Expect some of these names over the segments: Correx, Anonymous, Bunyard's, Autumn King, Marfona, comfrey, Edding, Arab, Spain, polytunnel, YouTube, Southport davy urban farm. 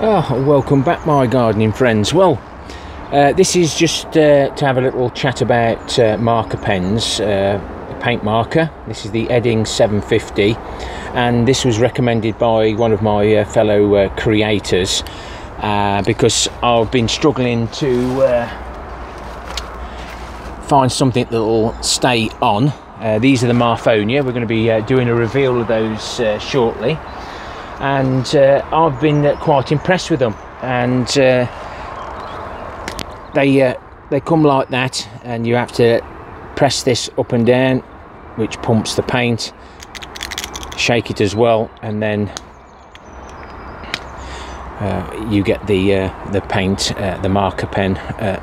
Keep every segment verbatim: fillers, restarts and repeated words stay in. Oh, welcome back my gardening friends. Well, uh, this is just uh, to have a little chat about uh, marker pens, uh, paint marker. This is the Edding seven fifty and this was recommended by one of my uh, fellow uh, creators uh, because I've been struggling to uh, find something that will stay on. Uh, these are the Marfona. We're going to be uh, doing a reveal of those uh, shortly. And uh, I've been uh, quite impressed with them, and uh, they uh, they come like that, and you have to press this up and down, which pumps the paint, shake it as well, and then uh, you get the uh, the paint, uh, the marker pen uh,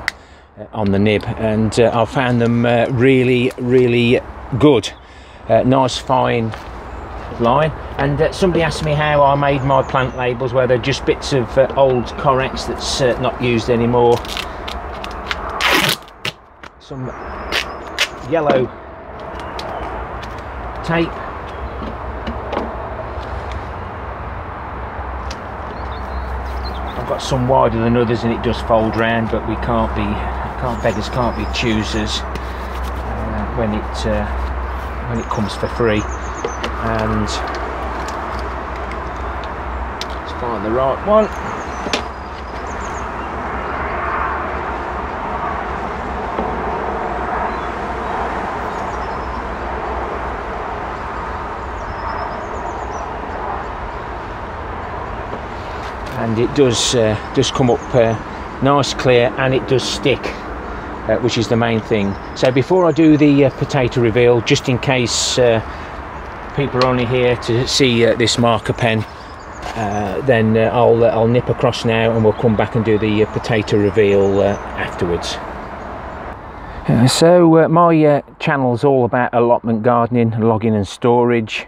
on the nib, and uh, I found them uh, really, really good. Uh, nice fine line. And uh, somebody asked me how I made my plant labels, where they're just bits of uh, old Correx that's uh, not used anymore, some yellow tape, I've got some wider than others and it does fold round, but we can't be can't beggars can't be choosers uh, when it uh, when it comes for free. And let's find the right one. And it does uh, does come up uh, nice clear, and it does stick, uh, which is the main thing. So before I do the uh, potato reveal, just in case uh, people are only here to see uh, this marker pen, uh, then uh, I'll, uh, I'll nip across now and we'll come back and do the uh, potato reveal uh, afterwards. Uh, so uh, my uh, channel is all about allotment gardening, logging and storage,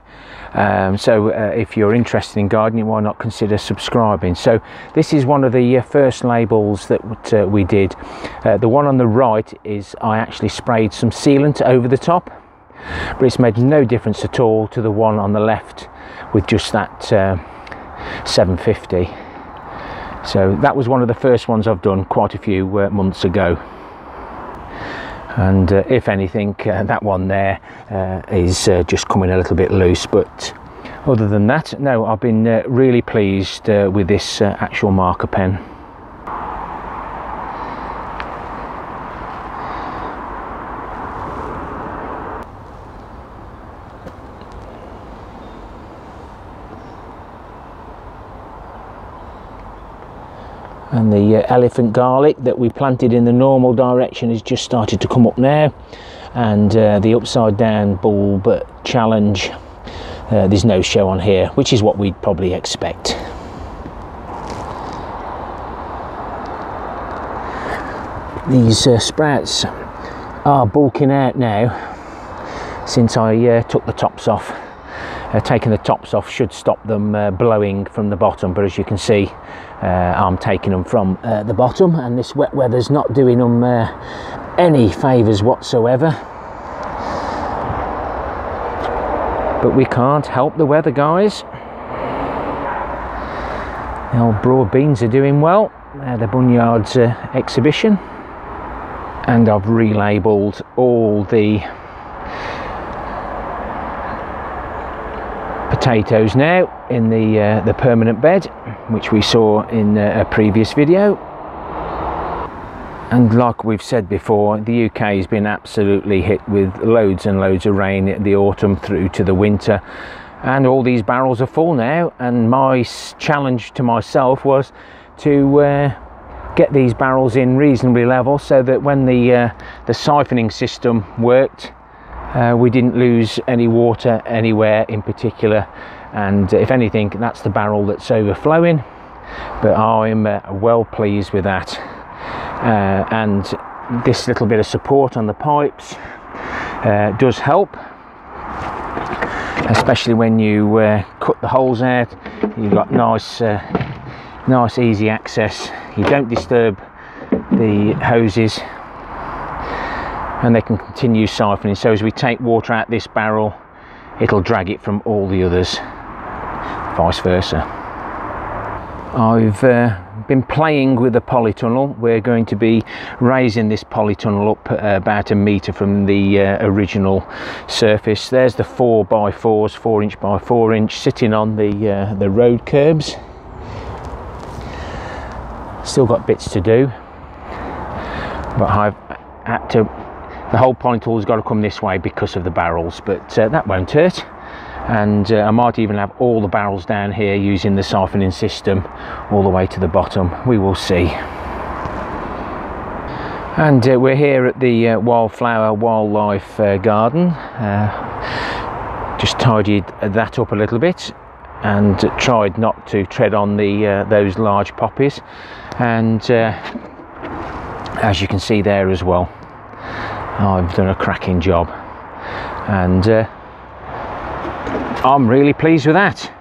um, so uh, if you're interested in gardening, why not consider subscribing. So this is one of the uh, first labels that uh, we did. Uh, the one on the right is I actually sprayed some sealant over the top, but it's made no difference at all to the one on the left with just that uh, seven fifty. So that was one of the first ones I've done quite a few uh, months ago, and uh, if anything uh, that one there uh, is uh, just coming a little bit loose, but other than that, no, I've been uh, really pleased uh, with this uh, actual marker pen. And the uh, elephant garlic that we planted in the normal direction has just started to come up now, and uh, the upside down bulb challenge, uh, there's no show on here, which is what we'd probably expect. These uh, sprouts are bulking out now since I uh, took the tops off. Uh, taking the tops off should stop them uh, blowing from the bottom, but as you can see uh, I'm taking them from uh, the bottom, and this wet weather's not doing them uh, any favours whatsoever, but we can't help the weather, guys. The old broad beans are doing well, uh, the Bunyard's uh, exhibition, and I've relabelled all the potatoes now in the uh, the permanent bed, which we saw in uh, a previous video. And like we've said before, the U K has been absolutely hit with loads and loads of rain in the autumn through to the winter, and all these barrels are full now, and my challenge to myself was to uh, get these barrels in reasonably level so that when the uh, the siphoning system worked, Uh, we didn't lose any water anywhere in particular, and if anything that's the barrel that's overflowing, but I'm uh, well pleased with that, uh, and this little bit of support on the pipes uh, does help, especially when you uh, cut the holes out. You've got nice uh, nice easy access, you don't disturb the hoses, and they can continue siphoning. So as we take water out this barrel, it'll drag it from all the others, vice versa. I've uh, been playing with the polytunnel. We're going to be raising this polytunnel up uh, about a metre from the uh, original surface. There's the four by fours, four inch by four inch, sitting on the, uh, the road curbs. Still got bits to do, but I've had to, the whole polytunnel's got to come this way because of the barrels, but uh, that won't hurt. And uh, I might even have all the barrels down here using the siphoning system all the way to the bottom. We will see. And uh, we're here at the uh, Wildflower Wildlife uh, Garden. Uh, just tidied that up a little bit and tried not to tread on the uh, those large poppies. And uh, as you can see there as well, I've done a cracking job. And uh, I'm really pleased with that,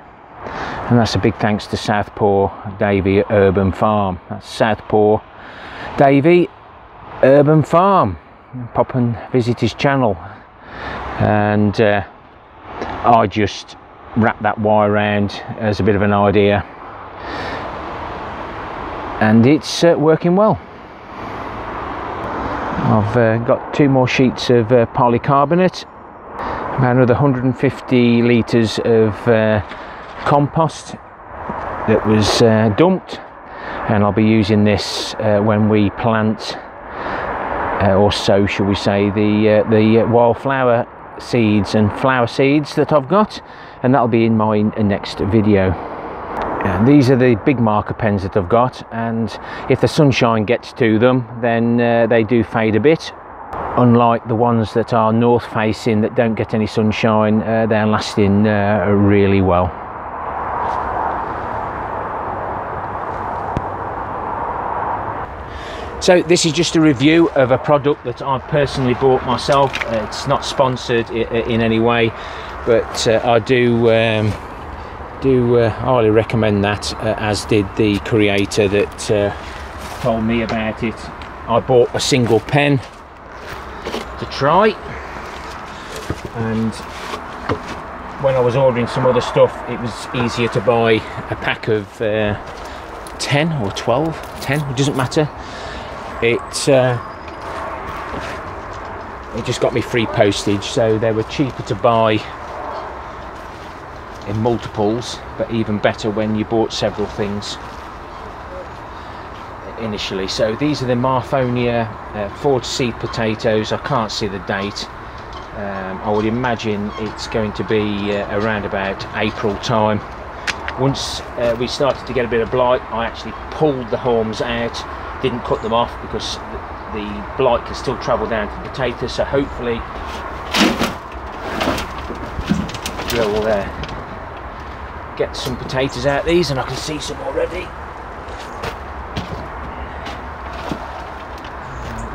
and that's a big thanks to Southport Davy Urban Farm. That's Southport Davy Urban Farm. Pop and visit his channel, and uh, I just wrapped that wire around as a bit of an idea, and it's uh, working well. I've uh, got two more sheets of uh, polycarbonate, about another one hundred fifty litres of uh, compost that was uh, dumped, and I'll be using this uh, when we plant uh, or sow, shall we say, the uh, the wildflower seeds and flower seeds that I've got, and that'll be in my next video. And these are the big marker pens that I've got, and if the sunshine gets to them, then uh, they do fade a bit. Unlike the ones that are north facing that don't get any sunshine, uh, they're lasting uh, really well. So this is just a review of a product that I personally bought myself. It's not sponsored in any way, but uh, I do um, do uh, highly recommend that, uh, as did the creator that uh, told me about it. I bought a single pen to try, and when I was ordering some other stuff, it was easier to buy a pack of uh, ten or twelve, ten, it doesn't matter. It uh, it just got me free postage, so they were cheaper to buy in multiples, but even better when you bought several things initially. So these are the Marfona uh, forage seed potatoes. I can't see the date. um, I would imagine it's going to be uh, around about April time. Once uh, we started to get a bit of blight, I actually pulled the horns out, didn't cut them off because the, the blight can still travel down to the potatoes, so hopefully we'll uh, get some potatoes out of these, and I can see some already.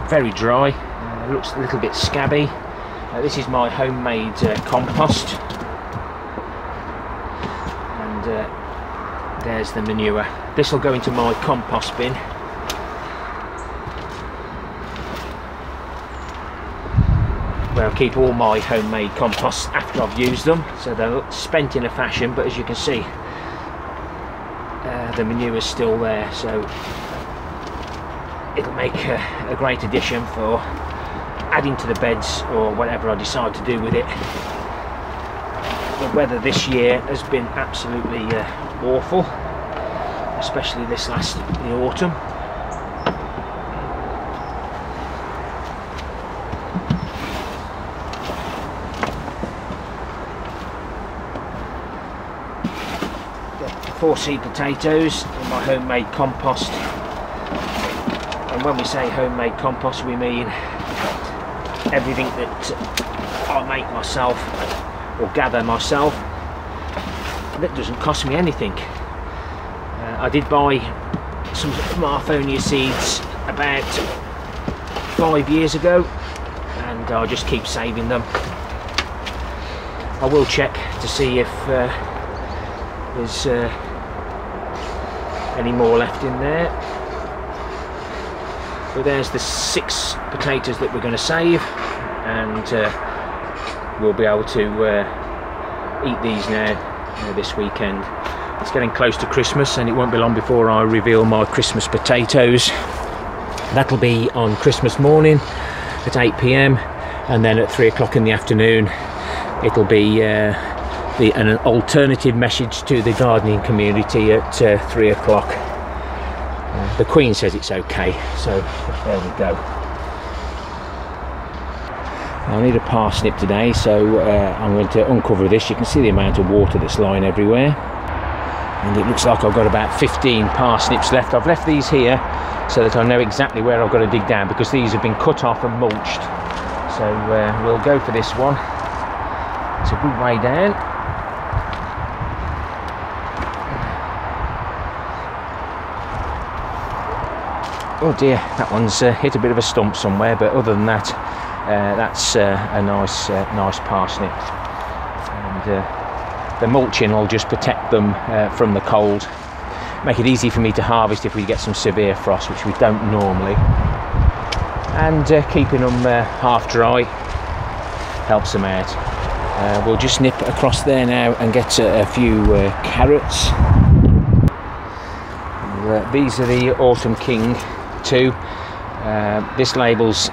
Very dry, uh, looks a little bit scabby. Uh, this is my homemade uh, compost, and uh, there's the manure. This will go into my compost bin. Where I keep all my homemade composts after I've used them, so they're spent in a fashion, but as you can see, uh, the manure is still there, so it'll make a, a great addition for adding to the beds or whatever I decide to do with it. The weather this year has been absolutely uh, awful, especially this last the autumn. Got four seed potatoes in my homemade compost. And when we say homemade compost, we mean everything that I make myself or gather myself. That doesn't cost me anything. Uh, I did buy some Marfona seeds about five years ago, and I just keep saving them. I will check to see if uh, there's uh, any more left in there. So there's the six potatoes that we're going to save, and uh, we'll be able to uh, eat these now uh, this weekend. It's getting close to Christmas and it won't be long before I reveal my Christmas potatoes. That'll be on Christmas morning at eight p m and then at three o'clock in the afternoon it'll be uh, the, an alternative message to the gardening community at uh, three o'clock. Uh, the Queen says it's okay, so there we go. I need a parsnip today, so uh, I'm going to uncover this. You can see the amount of water that's lying everywhere. And it looks like I've got about fifteen parsnips left. I've left these here so that I know exactly where I've got to dig down, because these have been cut off and mulched. So uh, we'll go for this one. It's a good way down. Oh dear, that one's uh, hit a bit of a stump somewhere, but other than that, uh, that's uh, a nice, uh, nice parsnip. And, uh, the mulching will just protect them uh, from the cold, make it easy for me to harvest if we get some severe frost, which we don't normally, and uh, keeping them uh, half dry helps them out. Uh, we'll just nip across there now and get a, a few uh, carrots. Uh, these are the Autumn King two. Uh, this label's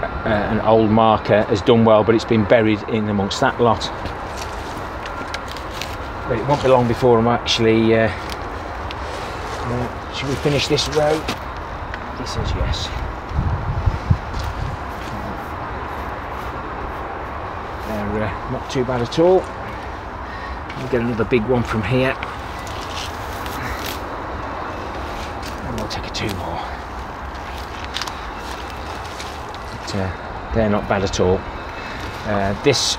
uh, an old marker, has done well, but it's been buried in amongst that lot. But it won't be long before I'm actually... Uh, uh, should we finish this row? He says yes. They're uh, not too bad at all. We'll get another big one from here. And we'll take a two more. But, uh, they're not bad at all. Uh, this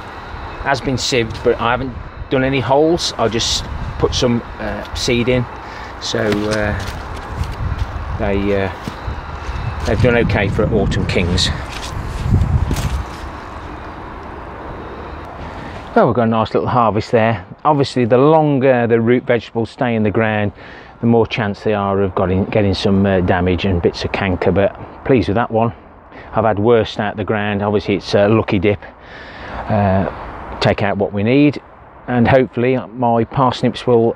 has been sieved, but I haven't done any holes. I'll just put some uh, seed in, so uh, they uh, they've done okay for Autumn Kings. Well, we've got a nice little harvest there. Obviously, the longer the root vegetables stay in the ground, the more chance they are of getting getting some uh, damage and bits of canker. But pleased with that one. I've had worse out the ground. Obviously, it's a lucky dip. Uh, take out what we need. And hopefully my parsnips will,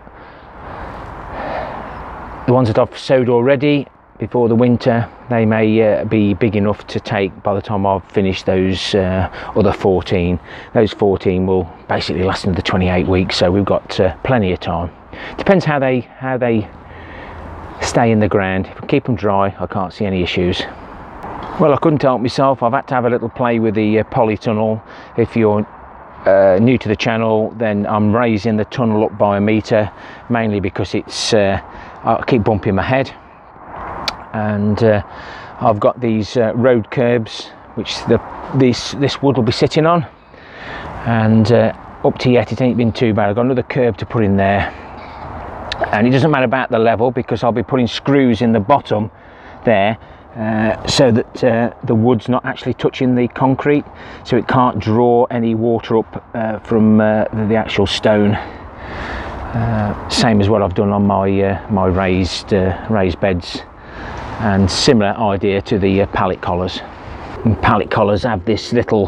the ones that I've sowed already before the winter, they may uh, be big enough to take by the time I've finished those uh, other fourteen. Those fourteen will basically last another twenty-eight weeks, so we've got uh, plenty of time. Depends how they how they stay in the ground. If we keep them dry, I can't see any issues. Well, I couldn't help myself. I've had to have a little play with the uh, polytunnel. If you're Uh, new to the channel, then I'm raising the tunnel up by a metre, mainly because it's uh, I keep bumping my head, and uh, I've got these uh, road curbs which the this this wood will be sitting on, and uh, up to yet it ain't been too bad. I've got another curb to put in there, and it doesn't matter about the level because I'll be putting screws in the bottom there. Uh, so that uh, the wood's not actually touching the concrete, so it can't draw any water up uh, from uh, the actual stone. Uh, same as what I've done on my uh, my raised uh, raised beds, and similar idea to the uh, pallet collars. And pallet collars have this little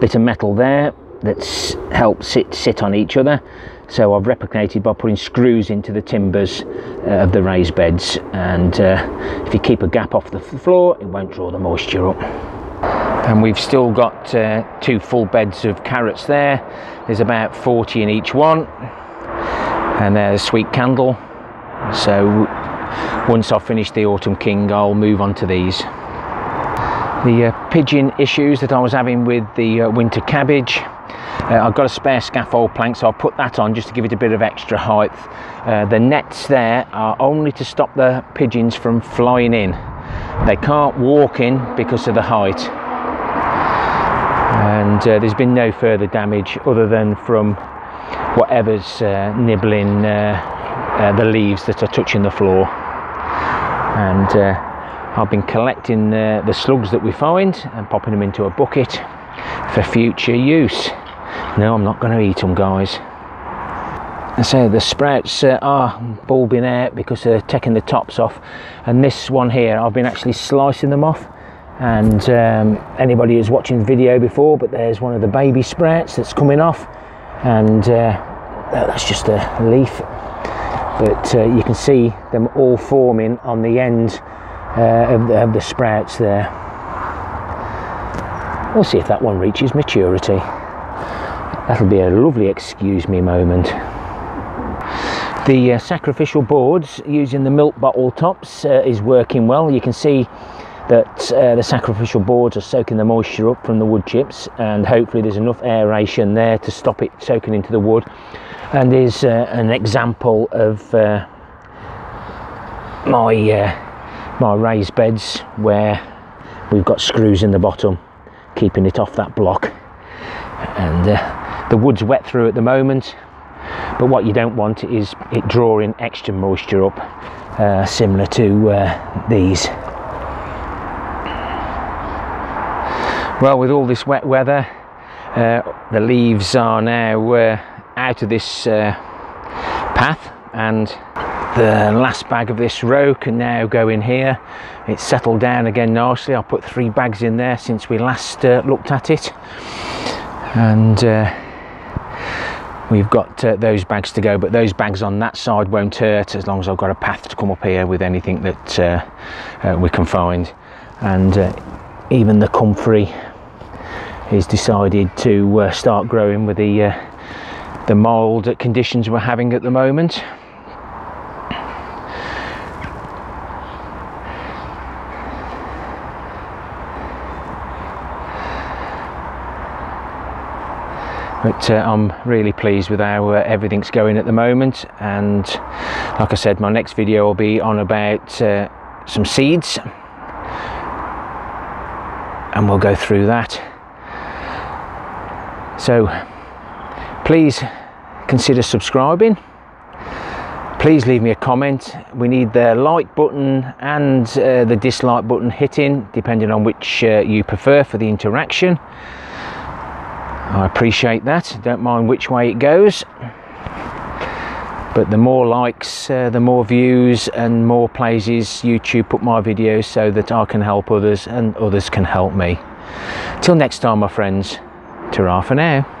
bit of metal there that helps it sit on each other. So I've replicated by putting screws into the timbers uh, of the raised beds, and uh, if you keep a gap off the floor, it won't draw the moisture up. And we've still got uh, two full beds of carrots there. There's about forty in each one, and there's sweet candle. So once I've finished the Autumn King, I'll move on to these. The uh, pigeon issues that I was having with the uh, winter cabbage, Uh, I've got a spare scaffold plank, so I'll put that on just to give it a bit of extra height. Uh, the nets there are only to stop the pigeons from flying in. They can't walk in because of the height. And uh, there's been no further damage other than from whatever's uh, nibbling uh, uh, the leaves that are touching the floor. And uh, I've been collecting uh, the slugs that we find and popping them into a bucket for future use. No, I'm not going to eat them, guys. And so the sprouts uh, are bulbing out because they're taking the tops off, and this one here I've been actually slicing them off, and um, anybody who's watching the video before, but there's one of the baby sprouts that's coming off, and uh, that's just a leaf, but uh, you can see them all forming on the end uh, of, the, of the sprouts there. We'll see if that one reaches maturity. That'll be a lovely excuse me moment. The uh, sacrificial boards using the milk bottle tops uh, is working well. You can see that uh, the sacrificial boards are soaking the moisture up from the wood chips, and hopefully there's enough aeration there to stop it soaking into the wood. And there's uh, an example of uh, my, uh, my raised beds where we've got screws in the bottom keeping it off that block, and uh, the wood's wet through at the moment. But what you don't want is it drawing extra moisture up, uh, similar to uh, these. Well, with all this wet weather, uh, the leaves are now uh, out of this uh, path, and the last bag of this row can now go in here. It's settled down again nicely. I'll put three bags in there since we last uh, looked at it, and uh, we've got uh, those bags to go, but those bags on that side won't hurt as long as I've got a path to come up here with anything that uh, uh, we can find. And uh, even the comfrey is decided to uh, start growing with the uh, the mild conditions we're having at the moment. But uh, I'm really pleased with how uh, everything's going at the moment, and like I said, my next video will be on about uh, some seeds, and we'll go through that. So please consider subscribing, please leave me a comment. We need the like button and uh, the dislike button hitting, depending on which uh, you prefer for the interaction. I appreciate that, don't mind which way it goes, but the more likes, uh, the more views and more places YouTube put my videos, so that I can help others and others can help me. Till next time, my friends, ta-ra for now.